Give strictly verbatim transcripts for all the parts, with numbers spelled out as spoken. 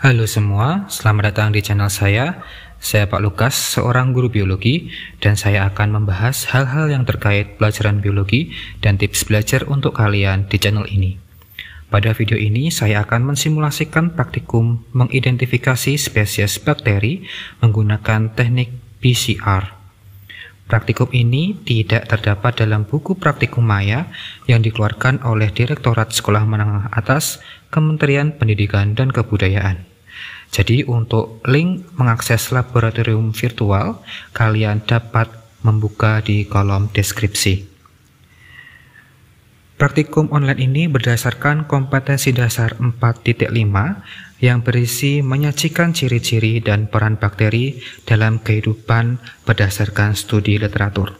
Halo semua, selamat datang di channel saya. Saya Pak Lukas, seorang guru biologi, dan saya akan membahas hal-hal yang terkait pelajaran biologi dan tips belajar untuk kalian di channel ini. Pada video ini, saya akan mensimulasikan praktikum mengidentifikasi spesies bakteri menggunakan teknik P C R. Praktikum ini tidak terdapat dalam buku praktikum Maya yang dikeluarkan oleh Direktorat Sekolah Menengah Atas, Kementerian Pendidikan dan Kebudayaan. Jadi untuk link mengakses laboratorium virtual, kalian dapat membuka di kolom deskripsi. Praktikum online ini berdasarkan kompetensi dasar empat titik lima yang berisi menyajikan ciri-ciri dan peran bakteri dalam kehidupan berdasarkan studi literatur.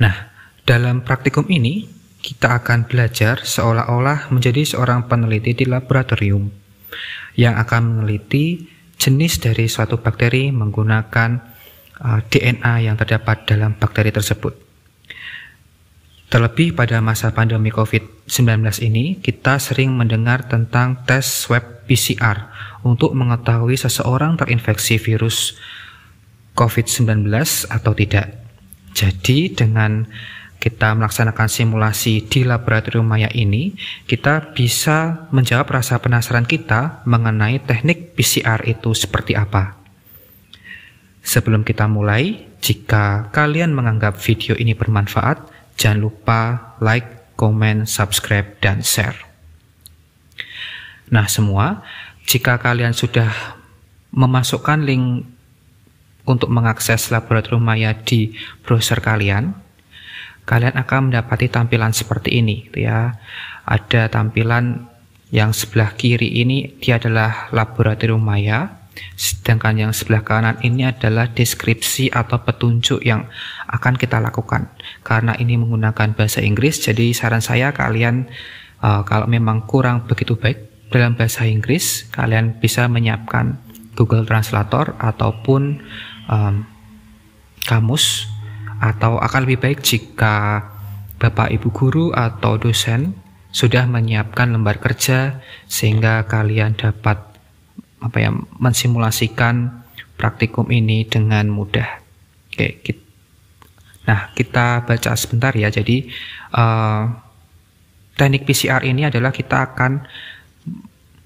Nah, dalam praktikum ini, kita akan belajar seolah-olah menjadi seorang peneliti di laboratorium yang akan meneliti jenis dari suatu bakteri menggunakan uh, D N A yang terdapat dalam bakteri tersebut. Terlebih pada masa pandemi COVID sembilan belas ini, kita sering mendengar tentang tes swab P C R untuk mengetahui seseorang terinfeksi virus COVID sembilan belas atau tidak. Jadi, dengan kita melaksanakan simulasi di laboratorium Maya ini, kita bisa menjawab rasa penasaran kita mengenai teknik P C R itu seperti apa. Sebelum kita mulai, jika kalian menganggap video ini bermanfaat, jangan lupa like, komen, subscribe, dan share. Nah semua, jika kalian sudah memasukkan link untuk mengakses laboratorium Maya di browser kalian, kalian akan mendapati tampilan seperti ini, gitu ya. Ada tampilan yang sebelah kiri ini, dia adalah laboratorium Maya. Sedangkan yang sebelah kanan ini adalah deskripsi atau petunjuk yang akan kita lakukan. Karena ini menggunakan bahasa Inggris, jadi saran saya kalian uh, kalau memang kurang begitu baik dalam bahasa Inggris, kalian bisa menyiapkan Google Translator ataupun um, kamus, atau akan lebih baik jika Bapak Ibu guru atau dosen sudah menyiapkan lembar kerja sehingga kalian dapat apa ya, mensimulasikan praktikum ini dengan mudah. Oke, kita, nah kita baca sebentar ya. Jadi uh, teknik P C R ini adalah kita akan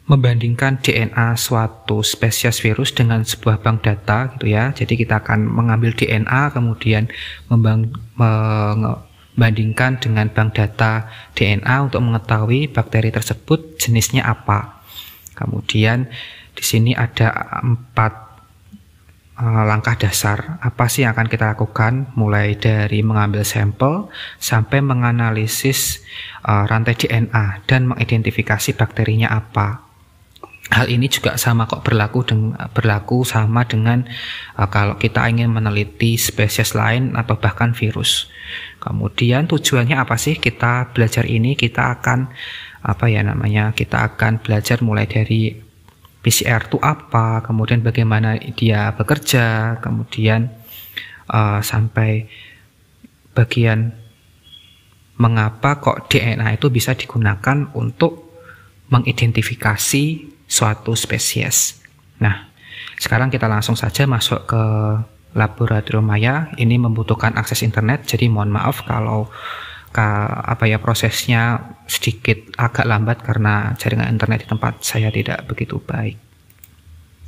membandingkan D N A suatu spesies virus dengan sebuah bank data, gitu ya. Jadi kita akan mengambil D N A kemudian membang, membandingkan dengan bank data D N A untuk mengetahui bakteri tersebut jenisnya apa. Kemudian di sini ada empat uh, langkah dasar. Apa sih yang akan kita lakukan? Mulai dari mengambil sampel sampai menganalisis uh, rantai D N A dan mengidentifikasi bakterinya apa. Hal ini juga sama kok berlaku dengan, berlaku sama dengan uh, kalau kita ingin meneliti spesies lain atau bahkan virus. Kemudian tujuannya apa sih kita belajar ini? Kita akan apa ya namanya? Kita akan belajar mulai dari P C R itu apa, kemudian bagaimana dia bekerja, kemudian uh, sampai bagian mengapa kok D N A itu bisa digunakan untuk mengidentifikasi suatu spesies. Nah, sekarang kita langsung saja masuk ke laboratorium Maya. Ini membutuhkan akses internet, jadi mohon maaf kalau apa ya prosesnya sedikit agak lambat karena jaringan internet di tempat saya tidak begitu baik.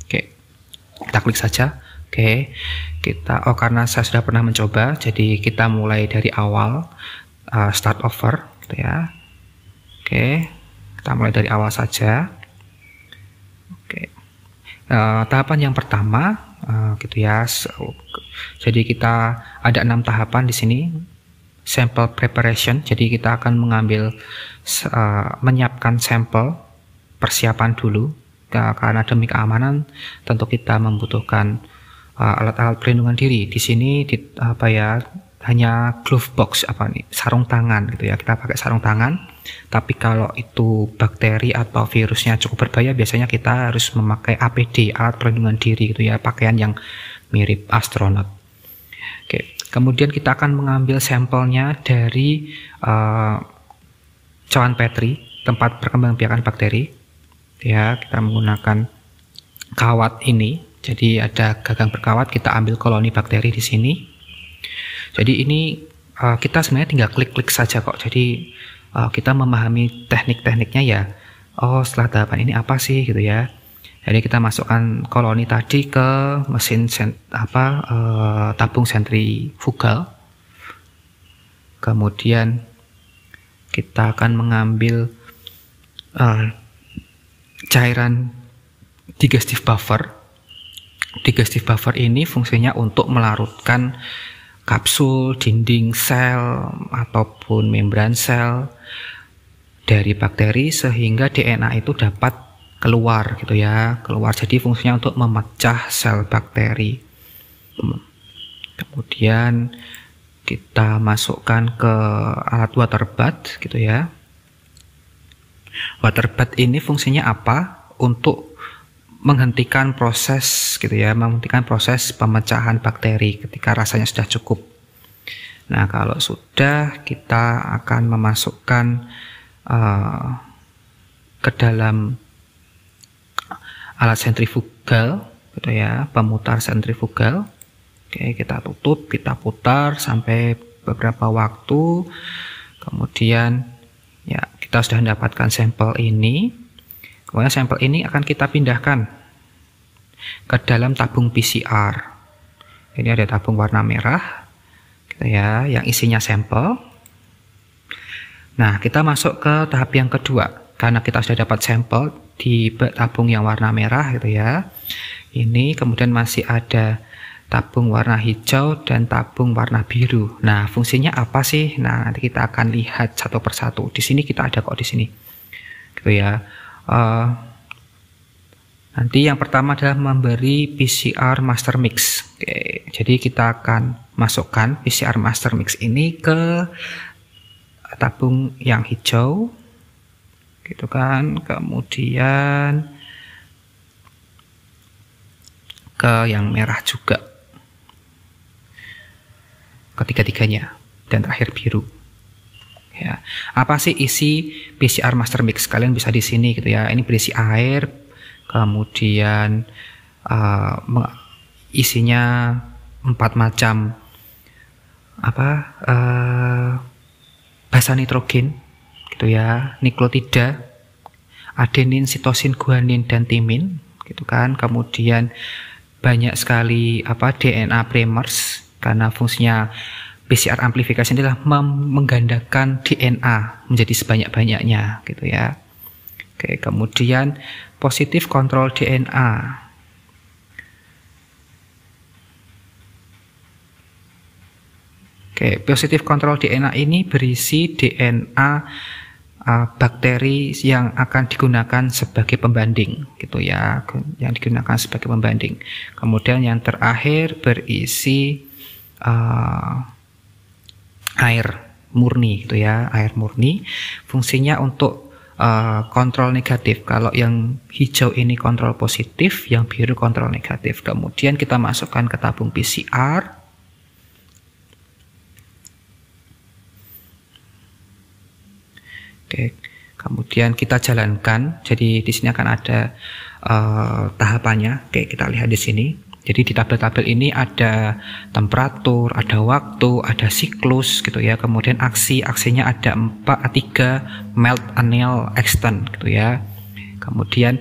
Oke, kita klik saja. Oke, kita oh karena saya sudah pernah mencoba, jadi kita mulai dari awal, uh, start over, gitu ya. Oke, kita mulai dari awal saja. Oke, uh, tahapan yang pertama, uh, gitu ya. So, jadi kita ada enam tahapan di sini. Sample preparation, jadi kita akan mengambil uh, menyiapkan sampel persiapan dulu, karena demi keamanan tentu kita membutuhkan alat-alat uh, perlindungan diri. Di sini di, apa ya hanya glove box, apa nih sarung tangan, gitu ya. Kita pakai sarung tangan, tapi kalau itu bakteri atau virusnya cukup berbahaya, biasanya kita harus memakai A P D, alat perlindungan diri, gitu ya, pakaian yang mirip astronot. Oke. Kemudian kita akan mengambil sampelnya dari uh, cawan Petri, tempat perkembangbiakan bakteri. ya, kita menggunakan kawat ini. Jadi ada gagang berkawat, kita ambil koloni bakteri di sini. Jadi ini uh, kita sebenarnya tinggal klik-klik saja kok. Jadi uh, kita memahami teknik-tekniknya ya. Oh, setelah tahapan ini apa sih gitu ya. Jadi kita masukkan koloni tadi ke mesin sent, apa eh, tabung sentrifugal. Kemudian kita akan mengambil eh, cairan digestive buffer. Digestive buffer ini fungsinya untuk melarutkan kapsul, dinding sel ataupun membran sel dari bakteri sehingga D N A itu dapat keluar gitu ya, keluar. Jadi fungsinya untuk memecah sel bakteri. Kemudian kita masukkan ke alat water bath gitu ya. Water bath ini fungsinya apa? Untuk menghentikan proses gitu ya, menghentikan proses pemecahan bakteri ketika rasanya sudah cukup. Nah, kalau sudah, kita akan memasukkan uh, ke dalam alat sentrifugal gitu ya, pemutar sentrifugal. Oke, kita tutup, kita putar sampai beberapa waktu. Kemudian ya, kita sudah mendapatkan sampel ini. Kemudian sampel ini akan kita pindahkan ke dalam tabung P C R. Ini ada tabung warna merah gitu ya, yang isinya sampel. Nah, kita masuk ke tahap yang kedua karena kita sudah dapat sampel di tabung yang warna merah gitu ya. Ini kemudian masih ada tabung warna hijau dan tabung warna biru. Nah, fungsinya apa sih? Nah, nanti kita akan lihat satu persatu. Di sini kita ada kok di sini. Gitu ya. Uh, nanti yang pertama adalah memberi P C R master mix. Oke, jadi kita akan masukkan P C R master mix ini ke tabung yang hijau. Gitu kan, kemudian ke yang merah juga, ketiga-tiganya, dan terakhir biru. Ya, apa sih isi P C R master mix? Kalian bisa di sini gitu ya. Ini berisi air, kemudian uh, isinya empat macam apa uh, basa nitrogen. Gitu ya, nukleotida, adenin, sitosin, guanin, dan timin, gitu kan. Kemudian banyak sekali apa D N A primers karena fungsinya P C R amplifikasi adalah menggandakan D N A menjadi sebanyak-banyaknya, gitu ya. Oke, kemudian positif kontrol D N A. Oke, positif kontrol D N A ini berisi D N A bakteri yang akan digunakan sebagai pembanding gitu ya, yang digunakan sebagai pembanding. Kemudian yang terakhir berisi uh, air murni gitu ya, air murni. Fungsinya untuk uh, kontrol negatif. Kalau yang hijau ini kontrol positif, yang biru kontrol negatif. Kemudian kita masukkan ke tabung P C R. Oke, kemudian kita jalankan. Jadi di sini akan ada uh, tahapannya. Oke, kita lihat di sini. Jadi di tabel-tabel ini ada temperatur, ada waktu, ada siklus gitu ya. Kemudian aksi, aksinya ada empat, tiga, melt, anneal, extend gitu ya. Kemudian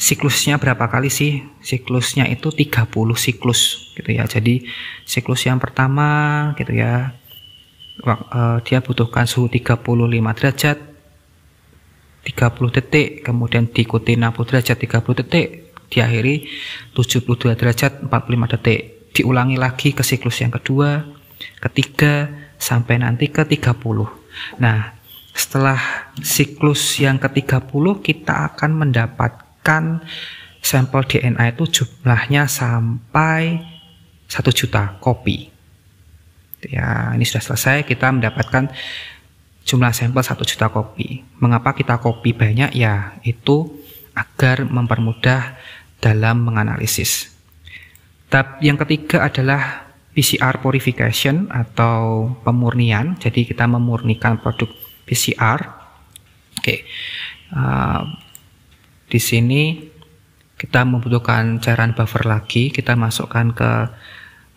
siklusnya berapa kali sih? Siklusnya itu tiga puluh siklus gitu ya. Jadi siklus yang pertama gitu ya, uh, dia butuhkan suhu tiga puluh lima derajat, tiga puluh detik, kemudian diikuti enam puluh derajat, tiga puluh detik, diakhiri tujuh puluh dua derajat, empat puluh lima detik. Diulangi lagi ke siklus yang kedua, ketiga, sampai nanti ke tiga puluh. Nah, setelah siklus yang ke tiga puluh, kita akan mendapatkan sampel D N A itu jumlahnya sampai satu juta kopi. Ya, ini sudah selesai, kita mendapatkan jumlah sampel satu juta kopi. Mengapa kita copy banyak ya? Itu agar mempermudah dalam menganalisis. Tab yang ketiga adalah P C R purification atau pemurnian. Jadi kita memurnikan produk P C R. Oke, uh, Di sini kita membutuhkan cairan buffer lagi, kita masukkan ke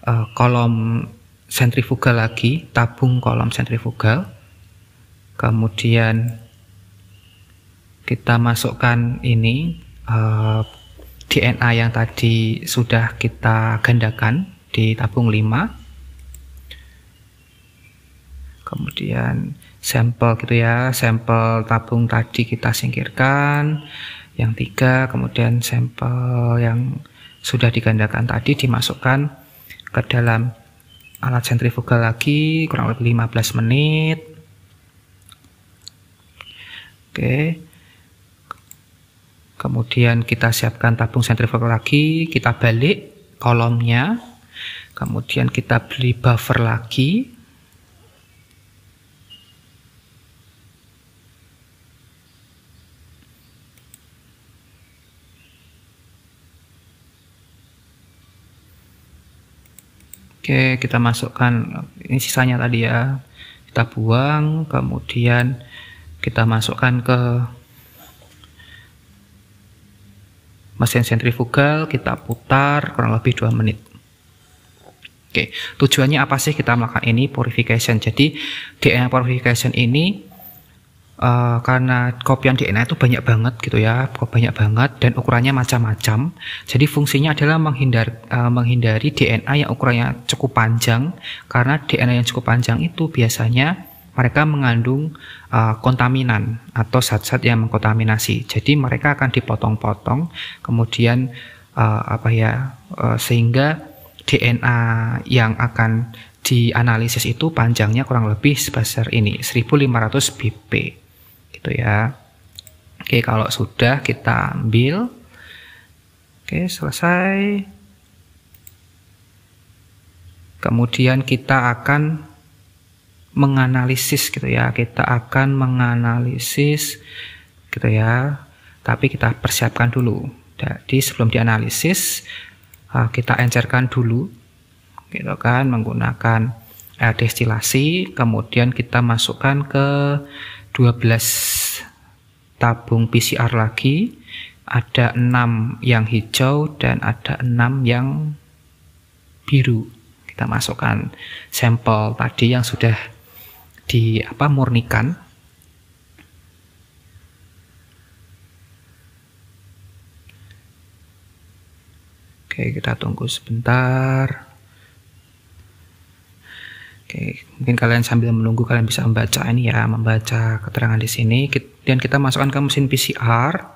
uh, kolom sentrifugal lagi, tabung kolom sentrifugal. Kemudian kita masukkan ini uh, D N A yang tadi sudah kita gandakan di tabung lima. Kemudian sampel gitu ya, sampel tabung tadi kita singkirkan yang tiga, kemudian sampel yang sudah digandakan tadi dimasukkan ke dalam alat sentrifugal lagi kurang lebih lima belas menit. Oke. Kemudian kita siapkan tabung sentrifugal lagi, kita balik kolomnya. Kemudian kita beli buffer lagi. Oke, kita masukkan ini sisanya tadi ya, kita buang, kemudian kita masukkan ke mesin sentrifugal, kita putar kurang lebih dua menit. Oke, tujuannya apa sih kita melakukan ini, purification? Jadi D N A purification ini uh, karena kopian D N A itu banyak banget gitu ya, banyak banget dan ukurannya macam-macam. Jadi fungsinya adalah menghindar, uh, menghindari D N A yang ukurannya cukup panjang, karena D N A yang cukup panjang itu biasanya mereka mengandung uh, kontaminan atau zat-zat yang mengkontaminasi. Jadi mereka akan dipotong-potong, kemudian uh, apa ya, uh, sehingga D N A yang akan dianalisis itu panjangnya kurang lebih sebesar ini, seribu lima ratus B P, gitu ya. Oke, kalau sudah kita ambil, oke selesai. Kemudian kita akan menganalisis gitu ya, kita akan menganalisis gitu ya, tapi kita persiapkan dulu. Jadi sebelum dianalisis kita encerkan dulu gitu kan, menggunakan air destilasi, kemudian kita masukkan ke dua belas tabung P C R lagi, ada enam yang hijau dan ada enam yang biru. Kita masukkan sampel tadi yang sudah di apa murnikan. Oke, kita tunggu sebentar. Oke, mungkin kalian sambil menunggu kalian bisa membaca ini ya, membaca keterangan di sini. Dan kita masukkan ke mesin P C R.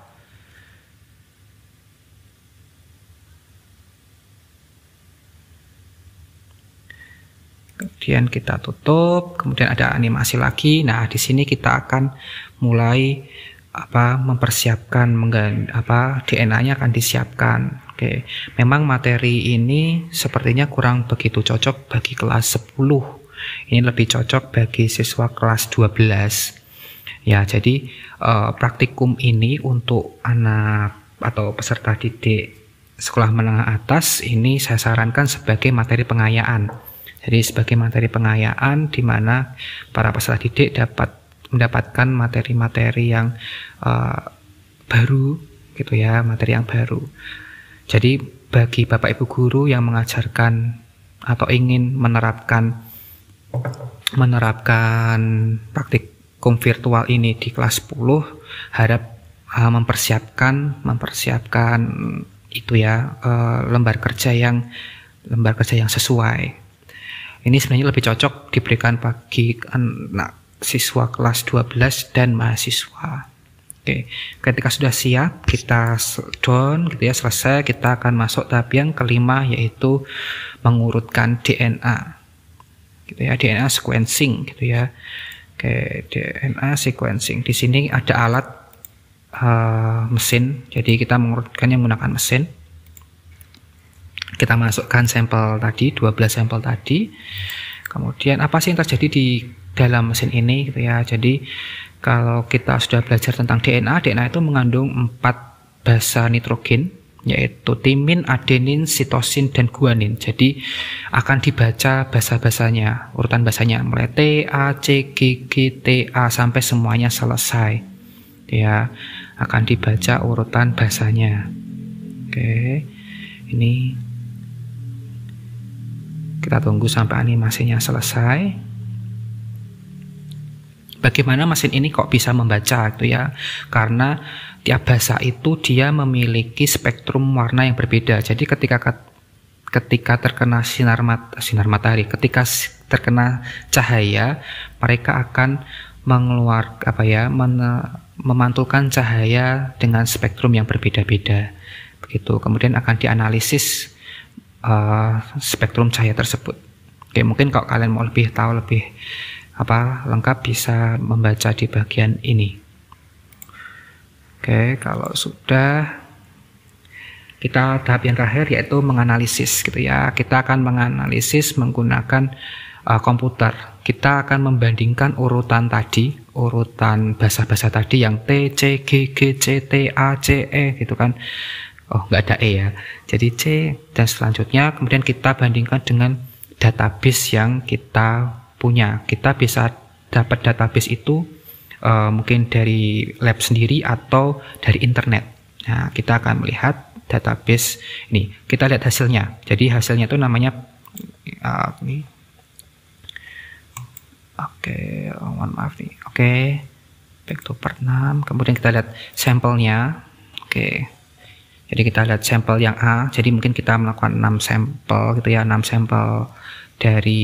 Kemudian kita tutup, kemudian ada animasi lagi. Nah, di sini kita akan mulai apa mempersiapkan apa D N A-nya akan disiapkan. Oke. Memang materi ini sepertinya kurang begitu cocok bagi kelas sepuluh. Ini lebih cocok bagi siswa kelas dua belas. Ya, jadi eh, praktikum ini untuk anak atau peserta didik sekolah menengah atas ini saya sarankan sebagai materi pengayaan. Jadi sebagai materi pengayaan di mana para peserta didik dapat mendapatkan materi-materi yang uh, baru gitu ya, materi yang baru. Jadi bagi Bapak Ibu guru yang mengajarkan atau ingin menerapkan menerapkan praktikum virtual ini di kelas sepuluh, harap uh, mempersiapkan mempersiapkan itu ya, uh, lembar kerja yang lembar kerja yang sesuai. Ini sebenarnya lebih cocok diberikan bagi anak siswa kelas dua belas dan mahasiswa. Oke, ketika sudah siap, kita down gitu ya, selesai, kita akan masuk tahap yang kelima, yaitu mengurutkan D N A. Gitu ya, D N A sequencing gitu ya. Oke, D N A sequencing. Di sini ada alat uh, mesin, jadi kita mengurutkannya menggunakan mesin. Kita masukkan sampel tadi, dua belas sampel tadi. Kemudian apa sih yang terjadi di dalam mesin ini gitu ya. Jadi kalau kita sudah belajar tentang D N A, D N A itu mengandung empat basa nitrogen, yaitu timin, adenin, sitosin, dan guanin. Jadi akan dibaca basa-basanya, urutan basanya mulai T, A, C, G, G, T, A sampai semuanya selesai. Ya. akan dibaca urutan bahasanya. Oke, ini kita tunggu sampai animasinya selesai. Bagaimana mesin ini kok bisa membaca itu ya? Karena tiap bahasa itu dia memiliki spektrum warna yang berbeda. Jadi ketika ketika terkena sinar mat, sinar matahari, ketika terkena cahaya, mereka akan mengeluarkan apa ya? Mene, memantulkan cahaya dengan spektrum yang berbeda-beda. Begitu. Kemudian akan dianalisis uh, spektrum cahaya tersebut. Oke, mungkin kalau kalian mau lebih tahu lebih apa lengkap bisa membaca di bagian ini. Oke, kalau sudah kita tahap yang terakhir yaitu menganalisis gitu ya. Kita akan menganalisis menggunakan uh, komputer. Kita akan membandingkan urutan tadi, urutan bahasa-bahasa tadi yang T, C, G, G, C, T, A, C, E gitu kan. Oh, nggak ada E ya. Jadi C dan selanjutnya kemudian kita bandingkan dengan database yang kita punya. Kita bisa dapat database itu uh, mungkin dari lab sendiri atau dari internet. Nah, kita akan melihat database ini. Kita lihat hasilnya. Jadi hasilnya itu namanya uh, ini. Oke, okay, oh, maaf nih. Oke, okay. Back to part enam. Kemudian kita lihat sampelnya. Oke, okay. Jadi kita lihat sampel yang A. Jadi mungkin kita melakukan enam sampel gitu ya, enam sampel dari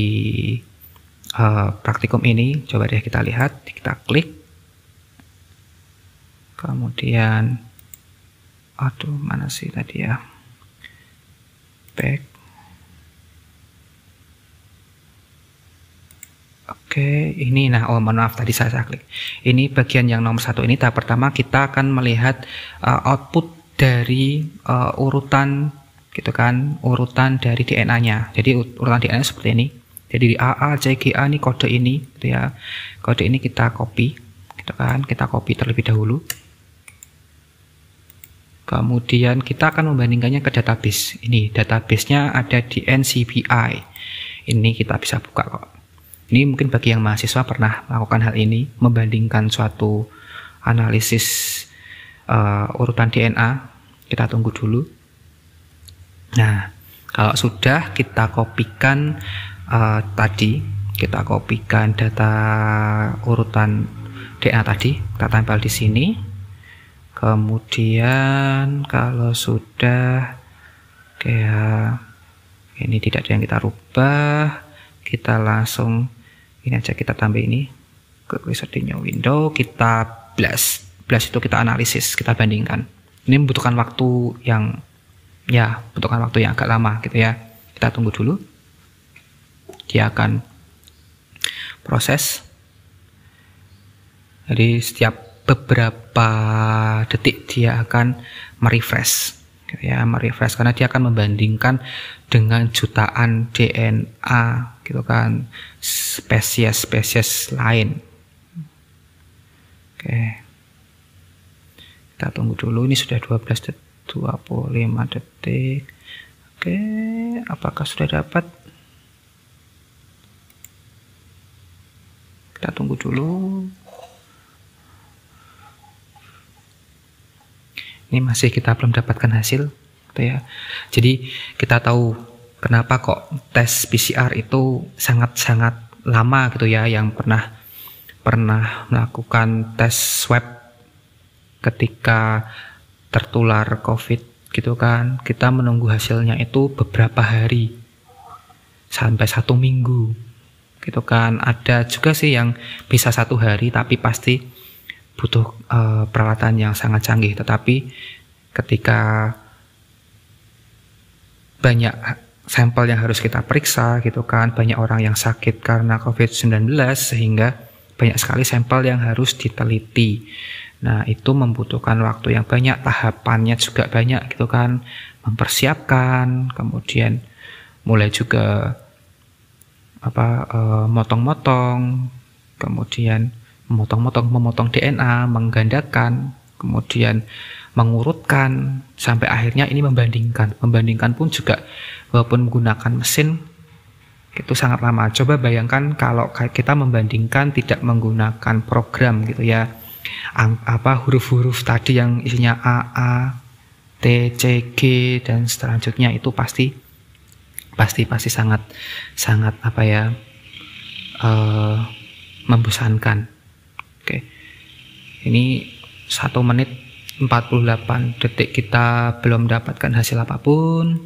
Uh, praktikum ini. Coba deh kita lihat, kita klik, kemudian aduh mana sih tadi ya, back. Oke, ini nah oh maaf tadi saya, saya klik. Ini bagian yang nomor satu ini tahap pertama kita akan melihat uh, output dari uh, urutan gitu kan, urutan dari D N A-nya. Jadi urutan D N A seperti ini. Jadi di A A, C, G, A ini kode ini gitu ya. Kode ini kita copy gitu kan, kita copy terlebih dahulu. Kemudian kita akan membandingkannya ke database. Ini databasenya ada di N C B I. Ini kita bisa buka kok. Ini mungkin bagi yang mahasiswa pernah melakukan hal ini, membandingkan suatu analisis uh, urutan D N A. Kita tunggu dulu. Nah, kalau sudah kita kopikan Uh, tadi kita kopikan data urutan D N A tadi, kita tempel di sini. Kemudian kalau sudah kayak ini tidak ada yang kita rubah, kita langsung ini aja, kita tambah ini ke settingnya window, kita blast. Blast itu kita analisis, kita bandingkan. Ini membutuhkan waktu yang ya, membutuhkan waktu yang agak lama gitu ya. Kita tunggu dulu. Dia akan proses. Jadi setiap beberapa detik dia akan merefresh, gitu ya, merefresh karena dia akan membandingkan dengan jutaan D N A, gitu kan, spesies-spesies lain. Oke, kita tunggu dulu. Ini sudah dua belas detik, dua puluh lima detik. Oke, apakah sudah dapat? Kita tunggu dulu. Ini masih kita belum dapatkan hasil, gitu ya. Jadi kita tahu kenapa kok tes P C R itu sangat-sangat lama gitu ya. Yang pernah pernah melakukan tes swab ketika tertular COVID gitu kan. Kita menunggu hasilnya itu beberapa hari sampai satu minggu. Gitu kan, ada juga sih yang bisa satu hari tapi pasti butuh e, peralatan yang sangat canggih. Tetapi ketika banyak sampel yang harus kita periksa gitu kan, banyak orang yang sakit karena COVID sembilan belas sehingga banyak sekali sampel yang harus diteliti. Nah, itu membutuhkan waktu yang banyak, tahapannya juga banyak gitu kan, mempersiapkan, kemudian mulai juga apa motong-motong, e, kemudian memotong-motong, memotong D N A, menggandakan, kemudian mengurutkan, sampai akhirnya ini membandingkan. Membandingkan pun juga walaupun menggunakan mesin itu sangat lama. Coba bayangkan kalau kita membandingkan tidak menggunakan program gitu ya, apa huruf-huruf tadi yang isinya A, A, T, C, G dan selanjutnya itu pasti pasti pasti sangat sangat apa ya uh, membosankan. Oke, ini satu menit empat puluh delapan detik kita belum dapatkan hasil apapun.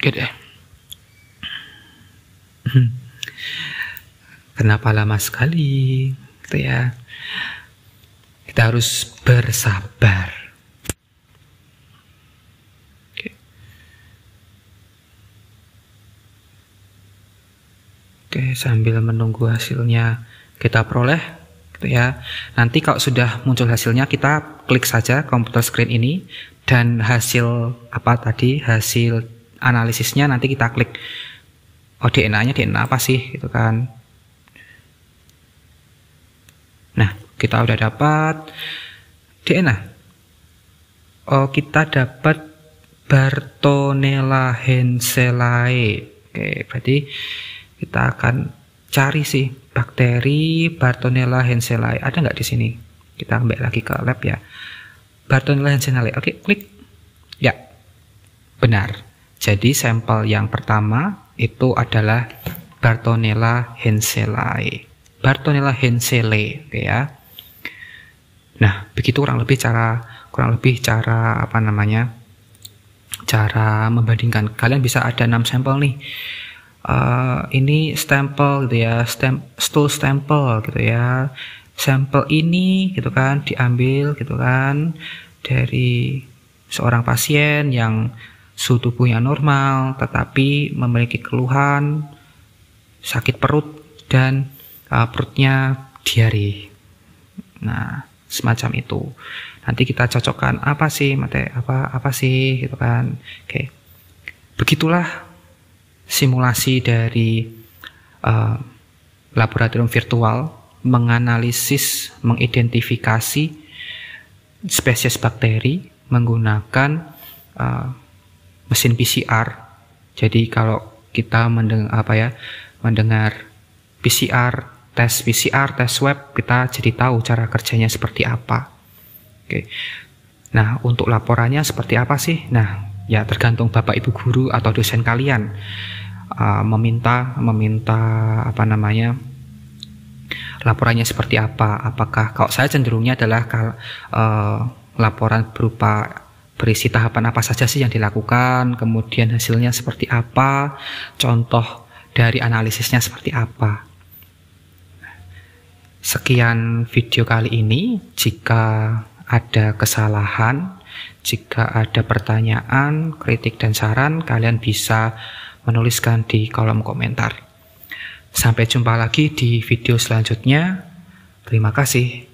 Gitu ya. Kenapa lama sekali? Gitu ya. Kita harus bersabar. Oke. Oke, sambil menunggu hasilnya kita peroleh. Ya, nanti kalau sudah muncul hasilnya kita klik saja komputer screen ini dan hasil apa tadi hasil analisisnya nanti kita klik, oh D N A-nya D N A apa sih gitu kan. Nah, kita udah dapat D N A. Oh, kita dapat Bartonella henselae. Oke, berarti kita akan cari sih bakteri Bartonella henselae, ada nggak di sini? Kita kembali lagi ke lab ya. Bartonella henselae, oke, klik. Ya, benar. Jadi sampel yang pertama itu adalah Bartonella henselae. Bartonella henselae, oke ya. Nah, begitu kurang lebih cara kurang lebih cara apa namanya? Cara membandingkan. Kalian bisa ada enam sampel nih. Uh, ini stempel gitu ya, stem, stool stempel gitu ya, sampel ini gitu kan diambil gitu kan dari seorang pasien yang suhu tubuhnya normal tetapi memiliki keluhan sakit perut dan uh, perutnya diare. Nah, semacam itu. Nanti kita cocokkan apa sih materi apa apa sih gitu kan. Oke. Begitulah simulasi dari uh, laboratorium virtual menganalisis, mengidentifikasi spesies bakteri menggunakan uh, mesin P C R. Jadi kalau kita mendengar apa ya, mendengar P C R, tes P C R, tes swab, kita jadi tahu cara kerjanya seperti apa. Oke. Nah, untuk laporannya seperti apa sih? Nah, ya tergantung bapak ibu guru atau dosen kalian uh, meminta meminta apa namanya laporannya seperti apa. Apakah kalau saya cenderungnya adalah uh, laporan berupa berisi tahapan apa saja sih yang dilakukan, kemudian hasilnya seperti apa, contoh dari analisisnya seperti apa. Sekian video kali ini. Jika ada kesalahan, jika ada pertanyaan, kritik, dan saran, kalian bisa menuliskan di kolom komentar. Sampai jumpa lagi di video selanjutnya. Terima kasih.